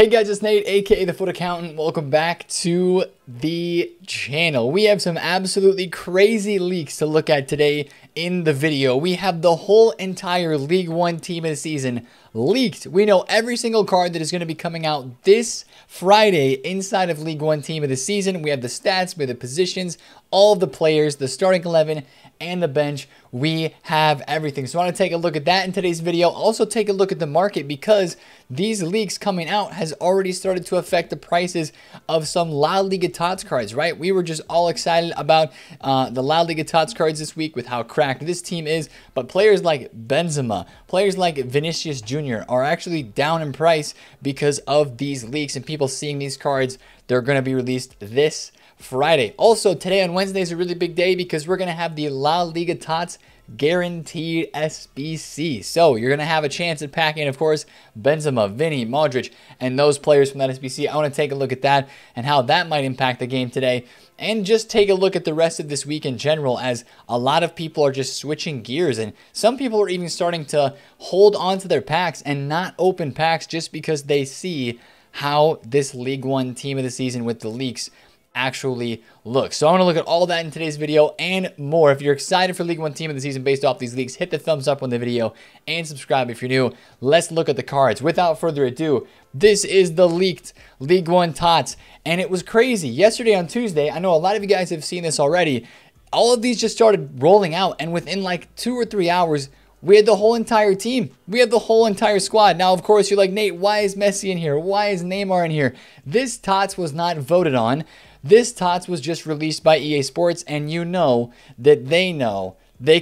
Hey guys, it's Nate, aka The Foot Accountant. Welcome back to the channel. We have some absolutely crazy leaks to look at today in the video. We have the whole entire League 1 team of the season leaked. We know every single card that is going to be coming out this Friday inside of League 1 team of the season. We have the stats, we have the positions, all of the players, the starting 11, and the bench. We have everything. So I want to take a look at that in today's video. Also take a look at the market because these leaks coming out has already started to affect the prices of some La Liga TOTS cards, right? We were just all excited about the La Liga TOTS cards this week with how cracked this team is. But players like Benzema, players like Vinicius Jr. are actually down in price because of these leaks and people seeing these cards. They're going to be released this Friday. Also, today on Wednesday is a really big day because we're going to have the La Liga TOTS guaranteed SBC. So you're going to have a chance at packing, of course, Benzema, Vinny, Modric, and those players from that SBC. I want to take a look at that and how that might impact the game today. And just take a look at the rest of this week in general, as a lot of people are just switching gears. And some people are even starting to hold on to their packs and not open packs just because they see how this League 1 team of the season with the leaks actually look. So I want to look at all that in today's video and more. If you're excited for League 1 team of the season based off these leaks, hit the thumbs up on the video and subscribe if you're new. Let's look at the cards. Without further ado, this is the leaked League 1 TOTS, and it was crazy. Yesterday on Tuesday, I know a lot of you guys have seen this already, all of these just started rolling out, and within like 2 or 3 hours, we had the whole entire team. We had the whole entire squad. Now, of course, you're like, Nate, why is Messi in here? Why is Neymar in here? This TOTS was not voted on. This TOTS was just released by EA Sports, and you know they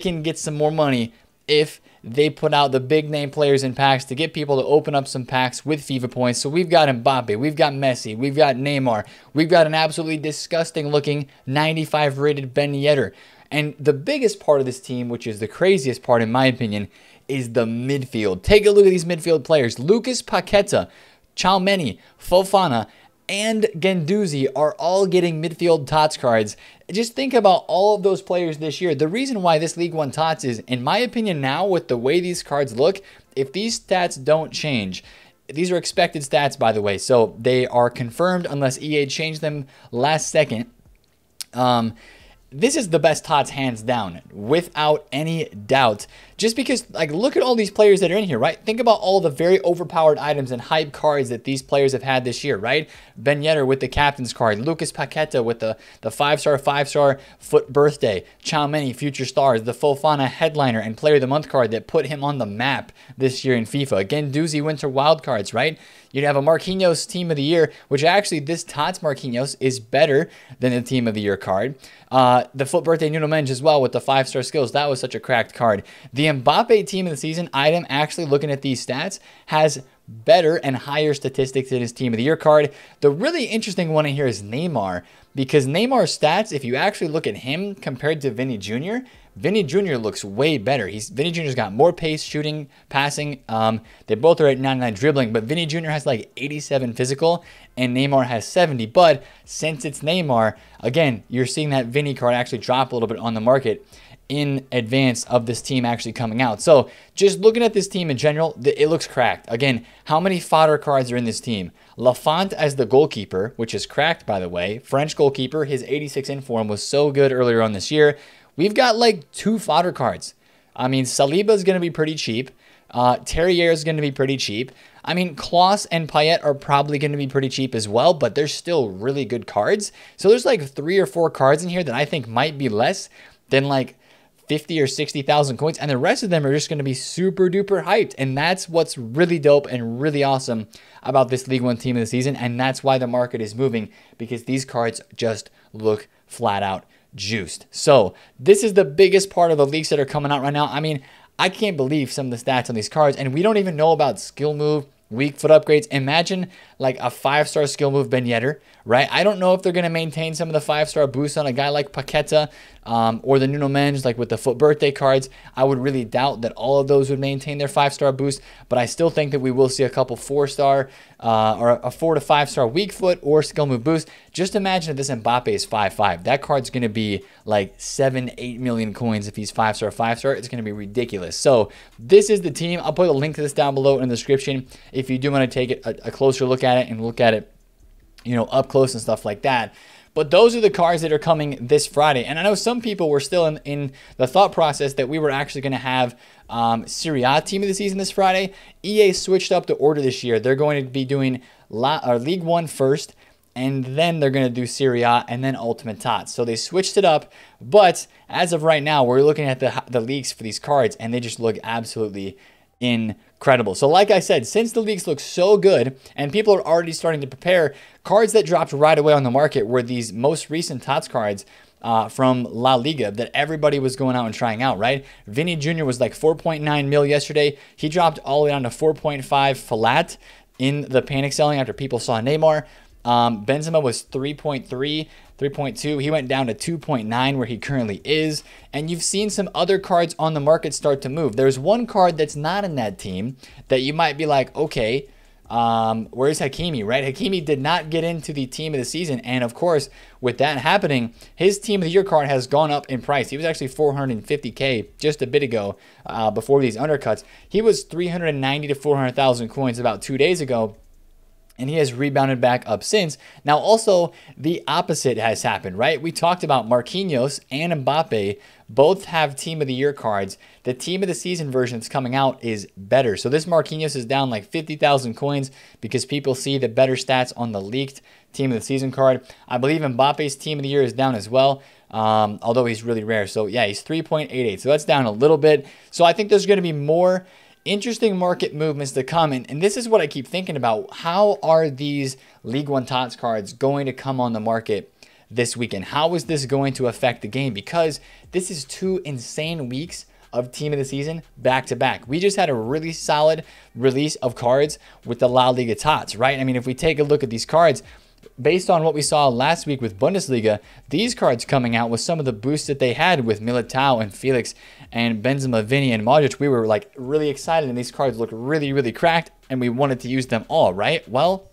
can get some more money if they put out the big name players in packs to get people to open up some packs with FIFA points. So we've got Mbappe, we've got Messi, we've got Neymar, we've got an absolutely disgusting looking 95 rated Ben Yedder. And the biggest part of this team, which is the craziest part in my opinion, is the midfield. Take a look at these midfield players. Lucas Paqueta, Tchouameni, Fofana, and Guendouzi are all getting midfield TOTS cards. Just think about all of those players this year. The reason why this League 1 TOTS is, in my opinion now, with the way these cards look, if these stats don't change, these are expected stats, by the way, so they are confirmed unless EA changed them last second. This is the best TOTS hands down, without any doubt. Just because, like, look at all these players that are in here, right? Think about all the very overpowered items and hype cards that these players have had this year, right? Ben Yedder with the captain's card, Lucas Paqueta with the five-star foot birthday, Tchouameni future stars, the Fofana headliner and player of the month card that put him on the map this year in FIFA. Again, Guendouzi winter wildcards, right? You'd have a Marquinhos team of the year, which actually this TOTS Marquinhos is better than the team of the year card. The foot birthday Nuno Mendes as well with the five-star skills. That was such a cracked card. The Mbappe team of the season item, actually looking at these stats, has better and higher statistics than his team of the year card. The really interesting one in here is Neymar, because Neymar's stats, if you actually look at him compared to Vinny Jr., Vinny Jr. looks way better. Vinny Jr.'s got more pace, shooting, passing. They both are at 99 dribbling, but Vinny Jr. has like 87 physical, and Neymar has 70. But since it's Neymar, again, you're seeing that Vinny card actually drop a little bit on the market in advance of this team actually coming out. So just looking at this team in general, it looks cracked. Again, how many fodder cards are in this team? Lafont as the goalkeeper, which is cracked, by the way. French goalkeeper, his 86 inform was so good earlier on this year. We've got like 2 fodder cards. I mean, Saliba is going to be pretty cheap. Terrier is going to be pretty cheap. I mean, Klaus and Payet are probably going to be pretty cheap as well, but they're still really good cards. So there's like 3 or 4 cards in here that I think might be less than like 50 or 60,000 coins, and the rest of them are just going to be super duper hyped. And that's what's really dope and really awesome about this League 1 team of the season. And that's why the market is moving, because these cards just look flat out juiced. So this is the biggest part of the leaks that are coming out right now. I mean, I can't believe some of the stats on these cards, and we don't even know about skill move, weak foot upgrades. Imagine like a 5-star skill move Ben Yedder, right? I don't know if they're going to maintain some of the 5-star boosts on a guy like Paqueta or the Nuno Mendes, like with the foot birthday cards. I would really doubt that all of those would maintain their 5-star boost, but I still think that we will see a couple 4-star or a 4- to 5-star weak foot or skill move boost. Just imagine if this Mbappe is 5.5. That card's going to be like 7-8 million coins if he's 5-star, 5-star. It's going to be ridiculous. So this is the team. I'll put a link to this down below in the description. if you do want to take it a closer look at it and look at it, you know, up close and stuff like that. But those are the cards that are coming this Friday. And I know some people were still in the thought process that we were actually going to have Serie A team of the season this Friday. EA switched up the order this year. They're going to be doing Ligue 1 first, and then they're going to do Serie A and then Ultimate TOTS. So they switched it up. But as of right now, we're looking at the leaks for these cards, and they just look absolutely incredible. So like I said, since the leaks look so good and people are already starting to prepare, cards that dropped right away on the market were these most recent TOTS cards from La Liga that everybody was going out and trying out, right? Vinny Jr. was like 4.9 mil yesterday. He dropped all the way down to 4.5 flat in the panic selling after people saw Neymar. Benzema was 3.3, 3.2. He went down to 2.9 where he currently is. And you've seen some other cards on the market start to move. There's one card that's not in that team that you might be like, okay, where's Hakimi, right? Hakimi did not get into the team of the season. And of course, with that happening, his team of the year card has gone up in price. He was actually 450K just a bit ago before these undercuts. He was 390 to 400,000 coins about 2 days ago. And he has rebounded back up since. Now, also, the opposite has happened, right? We talked about Marquinhos and Mbappe both have Team of the Year cards. The Team of the Season version that's coming out is better. So this Marquinhos is down like 50,000 coins because people see the better stats on the leaked Team of the Season card. I believe Mbappe's Team of the Year is down as well, although he's really rare. So, yeah, he's 3.88. So that's down a little bit. So I think there's going to be more interesting market movements to come, and this is what I keep thinking about. How are these Ligue 1 TOTS cards going to come on the market this weekend? How is this going to affect the game? Because this is two insane weeks of team of the season back to back. We just had a really solid release of cards with the La Liga TOTS, right? I mean, if we take a look at these cards, based on what we saw last week with Bundesliga, these cards coming out with some of the boosts that they had with Militao and Felix and Benzema, Vinny, and Modric, we were like really excited, and these cards look really, really cracked, and we wanted to use them all, right? Well,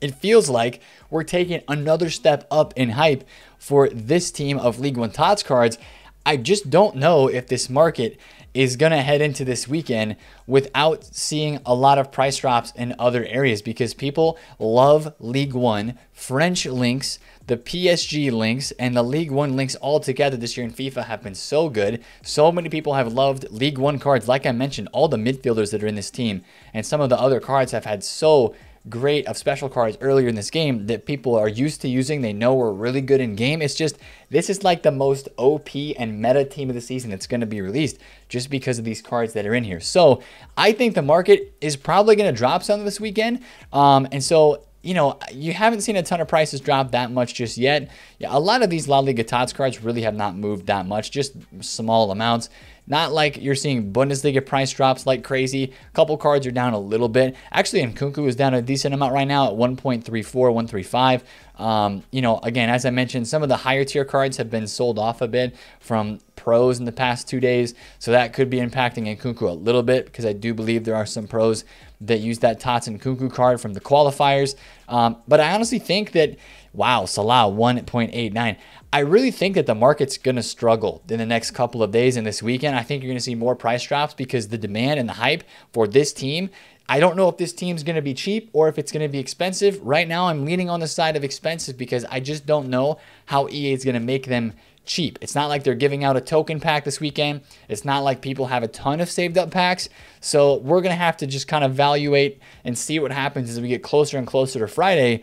it feels like we're taking another step up in hype for this team of Ligue 1 TOTS cards. I just don't know if this market is going to head into this weekend without seeing a lot of price drops in other areas, because people love Ligue 1, French links, the PSG links, and the Ligue 1 links all together this year in FIFA have been so good. So many people have loved Ligue 1 cards. Like I mentioned, all the midfielders that are in this team and some of the other cards have had so great of special cards earlier in this game that people are used to using. They know we're really good in game. It's just, this is like the most OP and meta team of the season that's going to be released just because of these cards that are in here. So I think the market is probably going to drop some this weekend. And so, you know, you haven't seen a ton of prices drop that much just yet. Yeah, a lot of these La Liga TOTS cards really have not moved that much, just small amounts. Not like you're seeing Bundesliga price drops like crazy. A couple cards are down a little bit. Actually, Nkunku is down a decent amount right now at 1.34, 135. You know, again, as I mentioned, some of the higher tier cards have been sold off a bit from pros in the past 2 days. So that could be impacting Nkunku a little bit, because I do believe there are some pros that use that TOTS Nkunku card from the qualifiers. But I honestly think that, wow, Salah 1.89. I really think that the market's going to struggle in the next couple of days and this weekend. I think you're going to see more price drops because the demand and the hype for this team. I don't know if this team's going to be cheap or if it's going to be expensive. Right now, I'm leaning on the side of expensive because I just don't know how EA is going to make them cheap. It's not like they're giving out a token pack this weekend. It's not like people have a ton of saved up packs. So we're going to have to just kind of evaluate and see what happens as we get closer and closer to Friday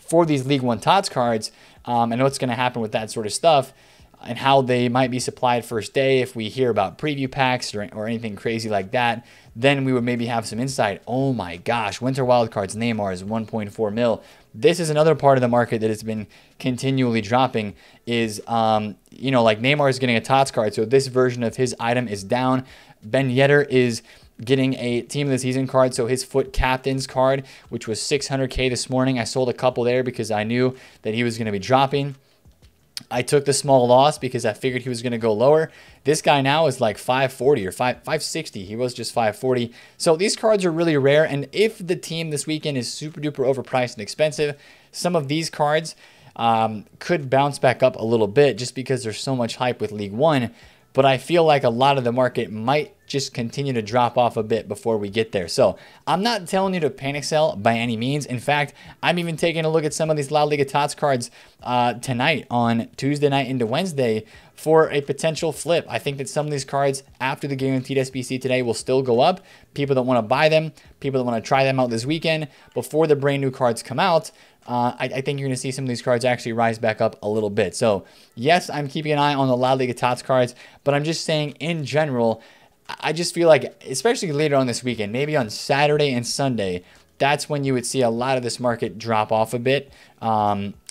for these Ligue 1 TOTS cards, and what's going to happen with that sort of stuff and how they might be supplied first day. If we hear about preview packs or anything crazy like that, then we would maybe have some insight. Oh my gosh, Winter Wildcards Neymar is 1.4 mil. This is another part of the market that has been continually dropping is, you know, like Neymar is getting a TOTS card. So this version of his item is down. Ben Yedder is getting a team of the season card, so his foot captain's card, which was 600K this morning. I sold a couple there because I knew that he was going to be dropping. I took the small loss because I figured he was going to go lower. This guy now is like 540 or 560. He was just 540. So these cards are really rare, and if the team this weekend is super duper overpriced and expensive, some of these cards could bounce back up a little bit just because there's so much hype with Ligue 1. But I feel like a lot of the market might just continue to drop off a bit before we get there. So I'm not telling you to panic sell by any means. In fact, I'm even taking a look at some of these La Liga TOTS cards tonight on Tuesday night into Wednesday for a potential flip. I think that some of these cards after the guaranteed SBC today will still go up. People that want to buy them, people that want to try them out this weekend before the brand new cards come out, I think you're going to see some of these cards actually rise back up a little bit. So yes, I'm keeping an eye on the La Liga TOTS cards, but I'm just saying in general, I just feel like, especially later on this weekend, maybe on Saturday and Sunday, that's when you would see a lot of this market drop off a bit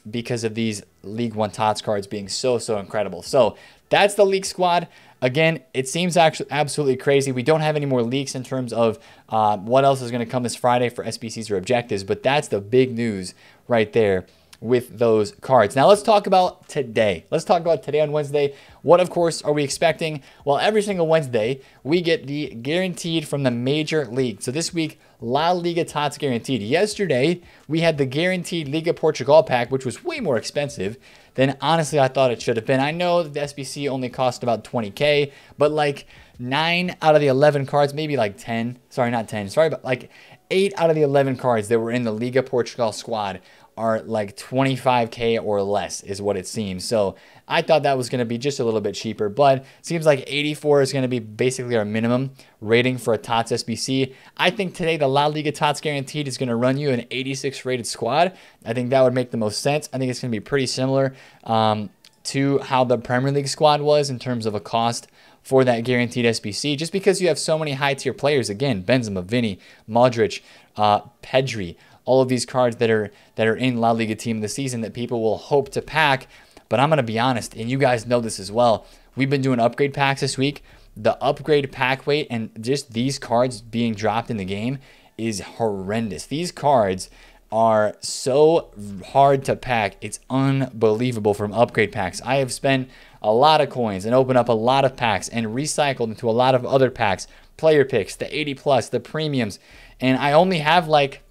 because of these League 1 TOTS cards being so incredible. So that's the leak squad. Again, it seems actually absolutely crazy. We don't have any more leaks in terms of what else is going to come this Friday for SBCs or objectives, but that's the big news right there with those cards. Now let's talk about today. Let's talk about today on Wednesday. What, of course, are we expecting? Well, every single Wednesday, we get the guaranteed from the major league. So this week, La Liga TOTS guaranteed. Yesterday, we had the guaranteed Liga Portugal pack, which was way more expensive than honestly I thought it should have been. I know that the SBC only cost about 20K, but like 9 out of the 11 cards, maybe like 10, sorry, not 10, sorry, but like 8 out of the 11 cards that were in the Liga Portugal squad are like 25K or less is what it seems. So I thought that was going to be just a little bit cheaper, but it seems like 84 is going to be basically our minimum rating for a TOTS SBC. I think today the La Liga TOTS guaranteed is going to run you an 86 rated squad. I think that would make the most sense. I think it's going to be pretty similar to how the Premier League squad was in terms of a cost for that guaranteed SBC, just because you have so many high tier players. Again, Benzema, Vinny, Modric, Pedri, all of these cards that are in La Liga team this season that people will hope to pack. But I'm going to be honest, and you guys know this as well, we've been doing upgrade packs this week. The upgrade pack weight and just these cards being dropped in the game is horrendous. These cards are so hard to pack. It's unbelievable from upgrade packs. I have spent a lot of coins and opened up a lot of packs and recycled into a lot of other packs, player picks, the 80 plus, the premiums. And I only have like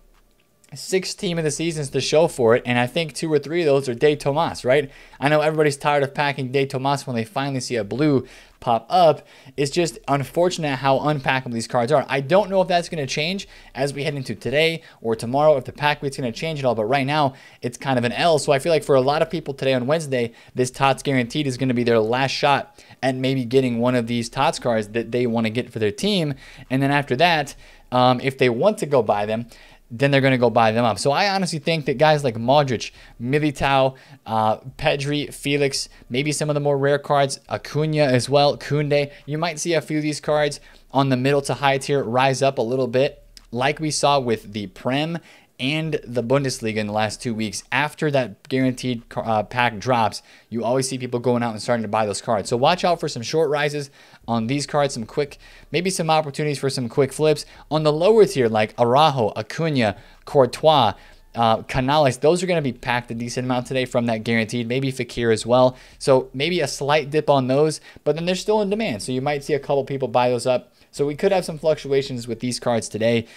6 team of the seasons to show for it, and I think 2 or 3 of those are De Tomas, right? I know everybody's tired of packing De Tomas when they finally see a blue pop up. It's just unfortunate how unpackable these cards are. I don't know if that's going to change as we head into today or tomorrow, if the pack weight's going to change at all, but right now it's kind of an L. So I feel like for a lot of people today on Wednesday, this TOTS guaranteed is going to be their last shot at maybe getting one of these TOTS cards that they want to get for their team. And then after that, if they want to go buy them, then they're going to go buy them up. So I honestly think that guys like Modric, Militao, Pedri, Felix, maybe some of the more rare cards, Acuna as well, Koundé, you might see a few of these cards on the middle to high tier rise up a little bit, like we saw with the Prem and the Bundesliga in the last 2 weeks. After that guaranteed pack drops, you always see people going out and starting to buy those cards. So watch out for some short rises on these cards, some quick, maybe some opportunities for some quick flips. On the lower tier, like Araujo, Acuna, Courtois, Canales, those are going to be packed a decent amount today from that guaranteed, maybe Fakir as well. So maybe a slight dip on those, but then they're still in demand. So you might see a couple people buy those up. So we could have some fluctuations with these cards today,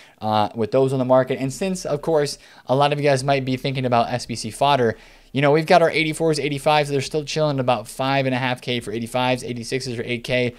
with those on the market. And since, of course, a lot of you guys might be thinking about SBC fodder, you know, we've got our 84s, 85s. They're still chilling about 5.5K for 85s, 86s for 8K.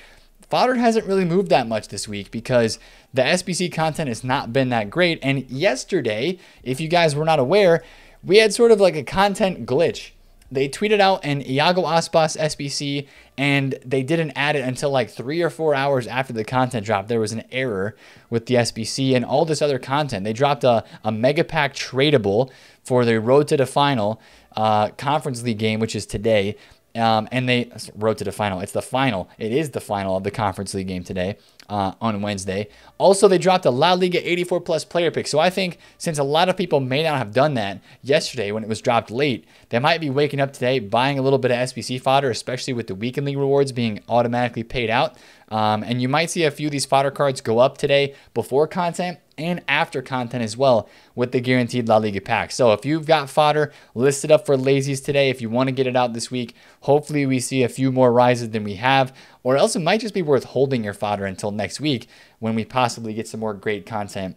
Fodder hasn't really moved that much this week because the SBC content has not been that great. And yesterday, if you guys were not aware, we had sort of like a content glitch. They tweeted out an Iago Aspas SBC, and they didn't add it until like 3 or 4 hours after the content dropped. There was an error with the SBC and all this other content. They dropped a mega pack tradable for the Road to the Final Conference League game, which is today. And they Road to the Final. It's the final. It is the final of the Conference League game today on Wednesday. Also, they dropped a La Liga 84 plus player pick. So I think since a lot of people may not have done that yesterday when it was dropped late, they might be waking up today, buying a little bit of SBC fodder, especially with the weekend league rewards being automatically paid out. And you might see a few of these fodder cards go up today before content and after content as well with the guaranteed La Liga pack. So if you've got fodder listed up for lazies today, if you want to get it out this week, hopefully we see a few more rises than we have, or else it might just be worth holding your fodder until next week when we possibly get some more great content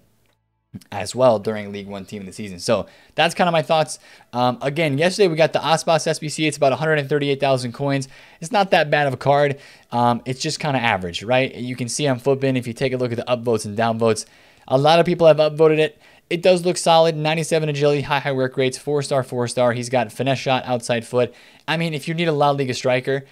as well during League One team of the season. So that's kind of my thoughts. Again, yesterday we got the Aspas SBC. It's about 138,000 coins. It's not that bad of a card. It's just kind of average, right? You can see on Footbin, if you take a look at the upvotes and downvotes, a lot of people have upvoted it. It does look solid. 97 agility, high work rates, 4-star, 4-star. He's got finesse shot, outside foot. I mean, if you need a La Liga striker,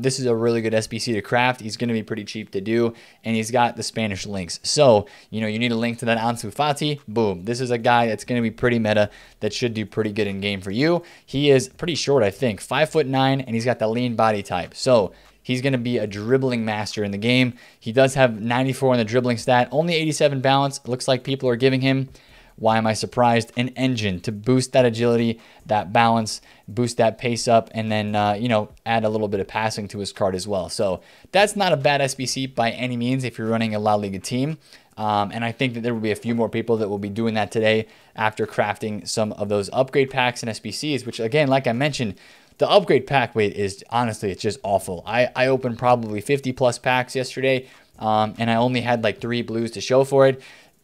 this is a really good SBC to craft. He's going to be pretty cheap to do, and he's got the Spanish links. So, you know, you need a link to that Ansu Fati. Boom. This is a guy that's going to be pretty meta that should do pretty good in game for you. He is pretty short, I think. 5'9", and he's got the lean body type. So he's going to be a dribbling master in the game. He does have 94 on the dribbling stat, only 87 balance. It looks like people are giving him, why am I surprised, an engine to boost that agility, that balance, boost that pace up, and then, you know, add a little bit of passing to his card as well. So that's not a bad SBC by any means if you're running a La Liga team. And I think that there will be a few more people that will be doing that today after crafting some of those upgrade packs and SBCs, which, again, like I mentioned, the upgrade pack weight is, honestly, it's just awful. I opened probably 50-plus packs yesterday, and I only had like 3 blues to show for it.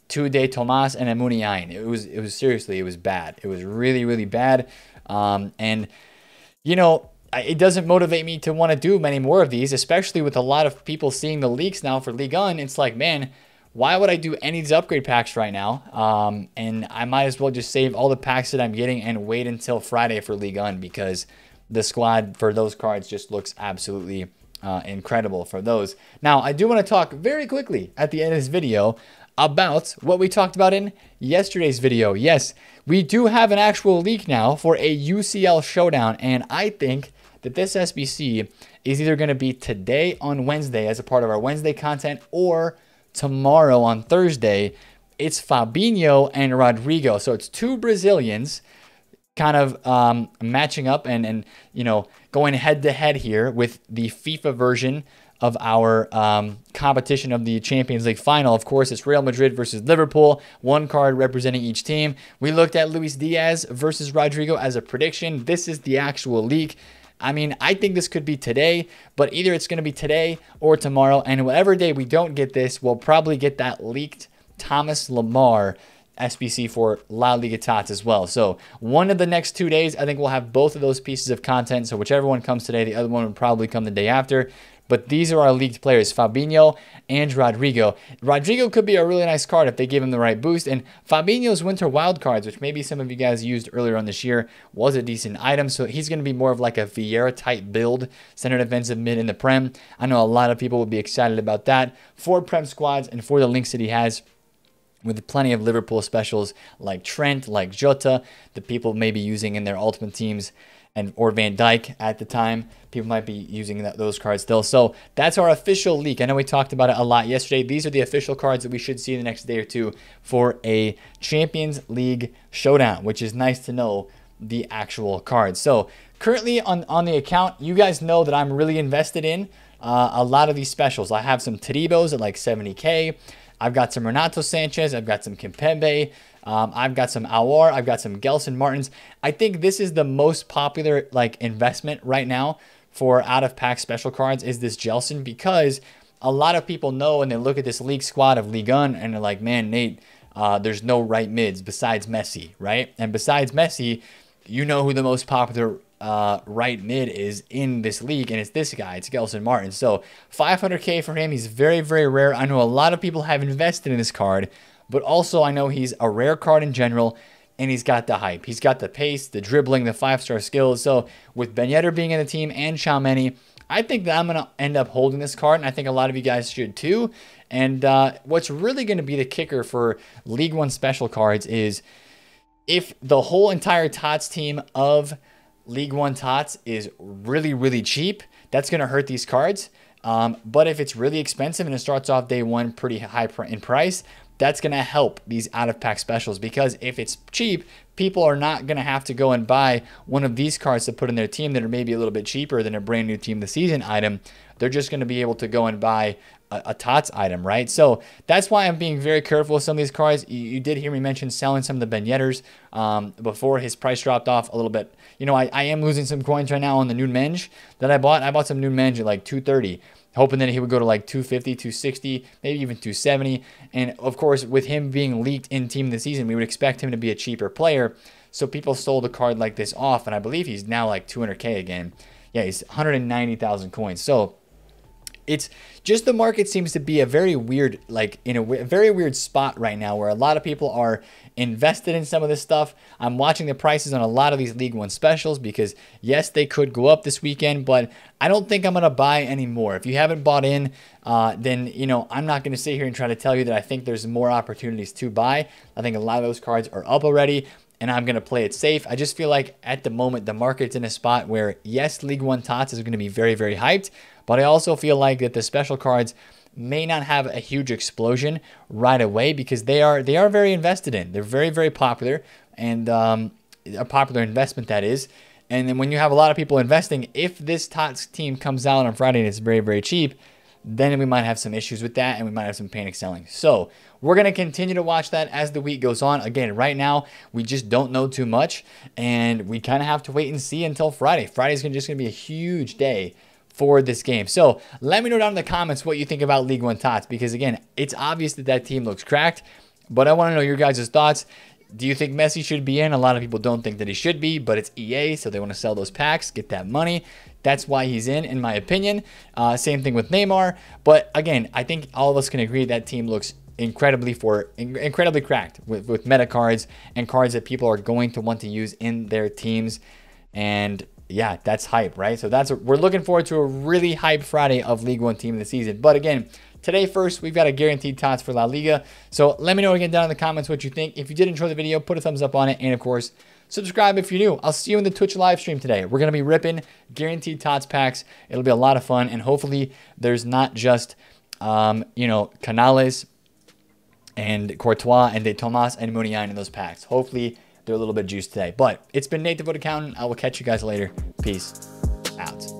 2 De Tomas and a Muniain. It was seriously, it was bad. It was really, really bad. And, you know, it doesn't motivate me to want to do many more of these, especially with a lot of people seeing the leaks now for Ligue 1. It's like, man, why would I do any of these upgrade packs right now? And I might as well just save all the packs that I'm getting and wait until Friday for Ligue 1, because the squad for those cards just looks absolutely incredible for those. Now, I do want to talk very quickly at the end of this video about what we talked about in yesterday's video. Yes, we do have an actual leak now for a UCL showdown, and I think that this SBC is either going to be today on Wednesday as a part of our Wednesday content, or tomorrow on Thursday. It's Fabinho and Rodrigo, so it's 2 Brazilians kind of matching up and you know, going head to head here with the FIFA version of our competition of the Champions League final. Of course, it's Real Madrid versus Liverpool, 1 card representing each team. We looked at Luis Diaz versus Rodrigo as a prediction. This is the actual leak. I mean, I think this could be today, but either it's going to be today or tomorrow, and whatever day we don't get this, we'll probably get that leaked Thomas Lemar SBC for La Liga TOTS as well. So one of the next 2 days, I think we'll have both of those pieces of content. So whichever one comes today, the other one would probably come the day after. But these are our leaked players, Fabinho and Rodrigo. Rodrigo could be a really nice card if they give him the right boost. And Fabinho's Winter Wild cards, which maybe some of you guys used earlier on this year, was a decent item. So he's going to be more of like a Vieira-type build, centered defensive mid in the Prem. I know a lot of people would be excited about that. 4 Prem squads and for the links that he has, with plenty of Liverpool specials like Trent, like Jota, that people may be using in their ultimate teams, and or Van Dijk at the time. People might be using those cards still. So that's our official leak. I know we talked about it a lot yesterday. These are the official cards that we should see in the next day or 2 for a Champions League showdown, which is nice to know the actual cards. So currently on the account, you guys know that I'm really invested in a lot of these specials. I have some Taribos at like 70K. I've got some Renato Sanchez. I've got some Kimpembe. I've got some Aouar. I've got some Gelson Martins. I think this is the most popular like investment right now for out-of-pack special cards, is this Gelson, because a lot of people know and they look at this league squad of Ligue 1 and they're like, man, Nate, there's no right mids besides Messi, right? And besides Messi, you know who the most popular right mid is in this league, and it's this guy, it's Gelson Martin. So 500K for him. He's very, very rare. I know a lot of people have invested in this card, but also I know he's a rare card in general, and he's got the hype. He's got the pace, the dribbling, the 5-star skills. So with Ben Yedder being in the team and Tchouameni, I think that I'm going to end up holding this card, and I think a lot of you guys should too. And what's really going to be the kicker for League 1 special cards is if the whole entire TOTS team of League 1 TOTS is really, really cheap, that's going to hurt these cards. But if it's really expensive and it starts off day 1 pretty high in price, that's going to help these out-of-pack specials, because if it's cheap, people are not going to have to go and buy one of these cards to put in their team that are maybe a little bit cheaper than a brand new team of the season item. They're just going to be able to go and buy a TOTS item, right? So that's why I'm being very careful with some of these cards. You did hear me mention selling some of the Ben Yedders before his price dropped off a little bit. You know, I am losing some coins right now on the Nuno Mendes that I bought. I bought some Nuno Mendes at like 230. hoping that he would go to like 250, 260, maybe even 270. And of course, with him being leaked in team this season, we would expect him to be a cheaper player. So people sold a card like this off, and I believe he's now like 200K again. Yeah, he's 190,000 coins. So it's just the market seems to be a very weird, like in a very weird spot right now where a lot of people are invested in some of this stuff. I'm watching the prices on a lot of these League 1 specials because yes, they could go up this weekend, but I don't think I'm going to buy any more. If you haven't bought in, then, you know, I'm not going to sit here and try to tell you that I think there's more opportunities to buy. I think a lot of those cards are up already, and I'm going to play it safe. I just feel like at the moment, the market's in a spot where, yes, League 1 TOTS is going to be very, very hyped, but I also feel like that the special cards may not have a huge explosion right away because they are very invested in. They're very, very popular and a popular investment, that is. And then when you have a lot of people investing, if this TOTS team comes out on Friday and it's very, very cheap, then we might have some issues with that and we might have some panic selling. So we're going to continue to watch that as the week goes on. Again, right now, we just don't know too much and we kind of have to wait and see until Friday. Friday's just going to be a huge day for this game. So let me know down in the comments what you think about League 1 TOTS because, again, it's obvious that that team looks cracked, but I want to know your guys' thoughts. Do you think Messi should be in? A lot of people don't think that he should be, but it's EA, so they want to sell those packs, get that money. That's why he's in my opinion. Same thing with Neymar. But again, I think all of us can agree that team looks incredibly cracked with meta cards and cards that people are going to want to use in their teams. And yeah, that's hype, right? So we're looking forward to a really hype Friday of League 1 team of the season. But again, today first, we've got a guaranteed TOTS for La Liga. So let me know again down in the comments what you think. If you did enjoy the video, put a thumbs up on it. And of course, subscribe if you're new. I'll see you in the Twitch live stream today. We're going to be ripping guaranteed TOTS packs. It'll be a lot of fun. And hopefully there's not just, you know, Canales and Courtois and De Tomas and Muniain in those packs. Hopefully they're a little bit juiced today. But it's been Nate, TheFutAccountant. I will catch you guys later. Peace out.